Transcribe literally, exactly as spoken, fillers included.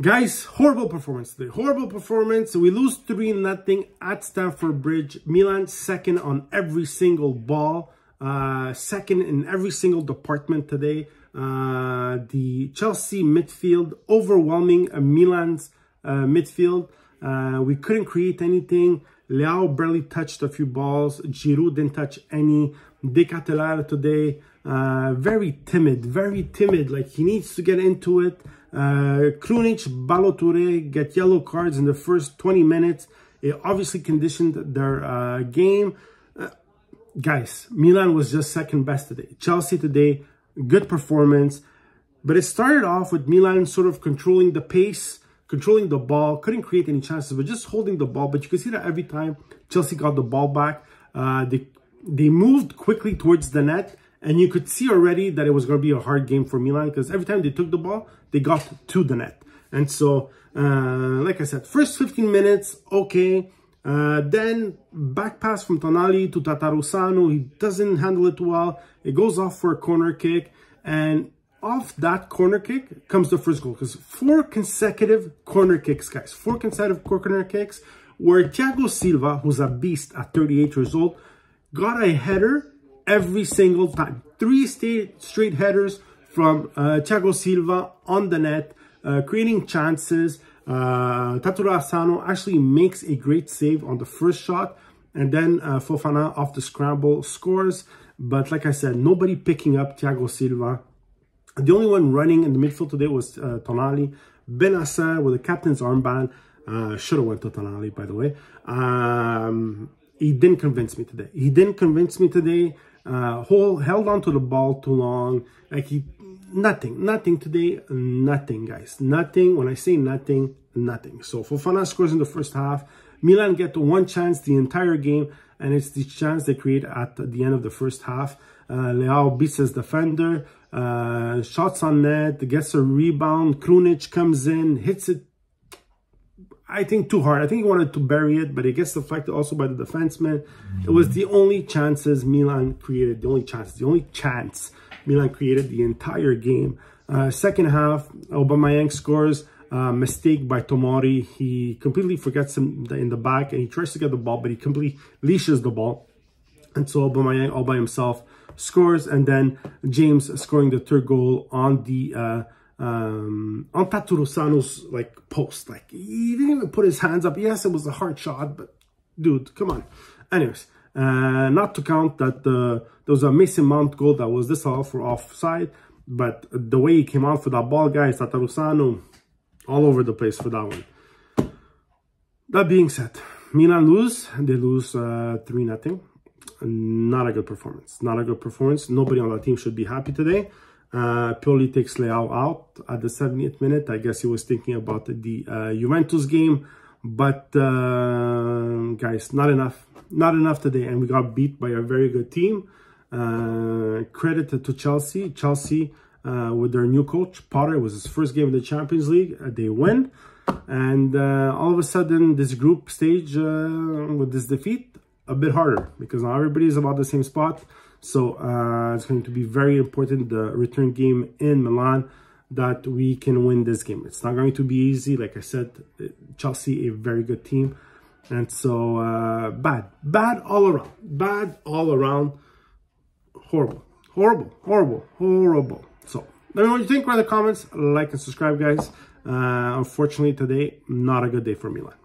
Guys, horrible performance today. Horrible performance. We lose three nothing at Stamford Bridge. Milan second on every single ball. Uh, second in every single department today. Uh, the Chelsea midfield overwhelming uh, Milan's uh, midfield. Uh, we couldn't create anything. Leao barely touched a few balls. Giroud didn't touch any. Decatelar today. Uh, very timid, very timid. Like, he needs to get into it. Uh, Krunic, Baloture get yellow cards in the first twenty minutes. It obviously conditioned their uh, game. Uh, guys, Milan was just second best today. Chelsea today, good performance. But it started off with Milan sort of controlling the pace, controlling the ball, couldn't create any chances, but just holding the ball. But you can see that every time Chelsea got the ball back, uh, they, they moved quickly towards the net. And you could see already that it was going to be a hard game for Milan, because every time they took the ball, they got to the net. And so, uh, like I said, first fifteen minutes, okay. Uh, then back pass from Tonali to Tatarusanu. He doesn't handle it well. It goes off for a corner kick. And off that corner kick comes the first goal. Because four consecutive corner kicks, guys. Four consecutive corner kicks where Thiago Silva, who's a beast at thirty-eight years old, got a header every single time. Three straight headers from uh, Thiago Silva on the net, uh, creating chances. Uh, Tatarusanu actually makes a great save on the first shot. And then uh, Fofana off the scramble scores. But like I said, nobody picking up Thiago Silva. The only one running in the midfield today was uh, Tonali. Benassi with the captain's armband. Uh, Should have went to Tonali, by the way. Um, he didn't convince me today. He didn't convince me today. Uh, hold, held on to the ball too long. Like, he, nothing, nothing today, nothing, guys. Nothing, when I say nothing, nothing. So, Fofana scores in the first half. Milan get one chance the entire game, and it's the chance they create at the end of the first half. Uh, Leao beats his defender, uh, shots on net, gets a rebound. Krunic comes in, hits it, I think, too hard. I think he wanted to bury it, but it gets deflected also by the defenseman. It was the only chances Milan created, the only chances, the only chance Milan created the entire game. Uh, second half, Aubameyang scores. Uh, mistake by Tomori. He completely forgets him in the back, and he tries to get the ball, but he completely leashes the ball. And so Aubameyang all by himself scores, and then James scoring the third goal on the... Uh, Um, on Tatarusanu's, like, post. Like, he didn't even put his hands up. Yes, it was a hard shot, but dude, come on. Anyways, uh, not to count that uh, there was a Mason Mount goal that was disallowed for offside, but the way he came out for that ball, guys, Tatarusanu, all over the place for that one. That being said, Milan lose. They lose uh, three nothing. Not a good performance. Not a good performance. Nobody on that team should be happy today. Uh, Pioli takes Leao out at the seventieth minute. I guess he was thinking about the uh, Juventus game, but uh, guys, not enough, not enough today, and we got beat by a very good team. Uh, credit to Chelsea. Chelsea uh, with their new coach Potter, it was his first game in the Champions League. Uh, they win, and uh, all of a sudden, this group stage uh, with this defeat a bit harder, because now everybody's about the same spot. So uh, it's going to be very important, the return game in Milan, that we can win this game. It's not going to be easy. Like I said, Chelsea, a very good team. And so uh, bad, bad all around, bad all around. Horrible, horrible, horrible, horrible. So let me know what you think. Write in the comments, like and subscribe, guys. Uh, unfortunately today, not a good day for Milan.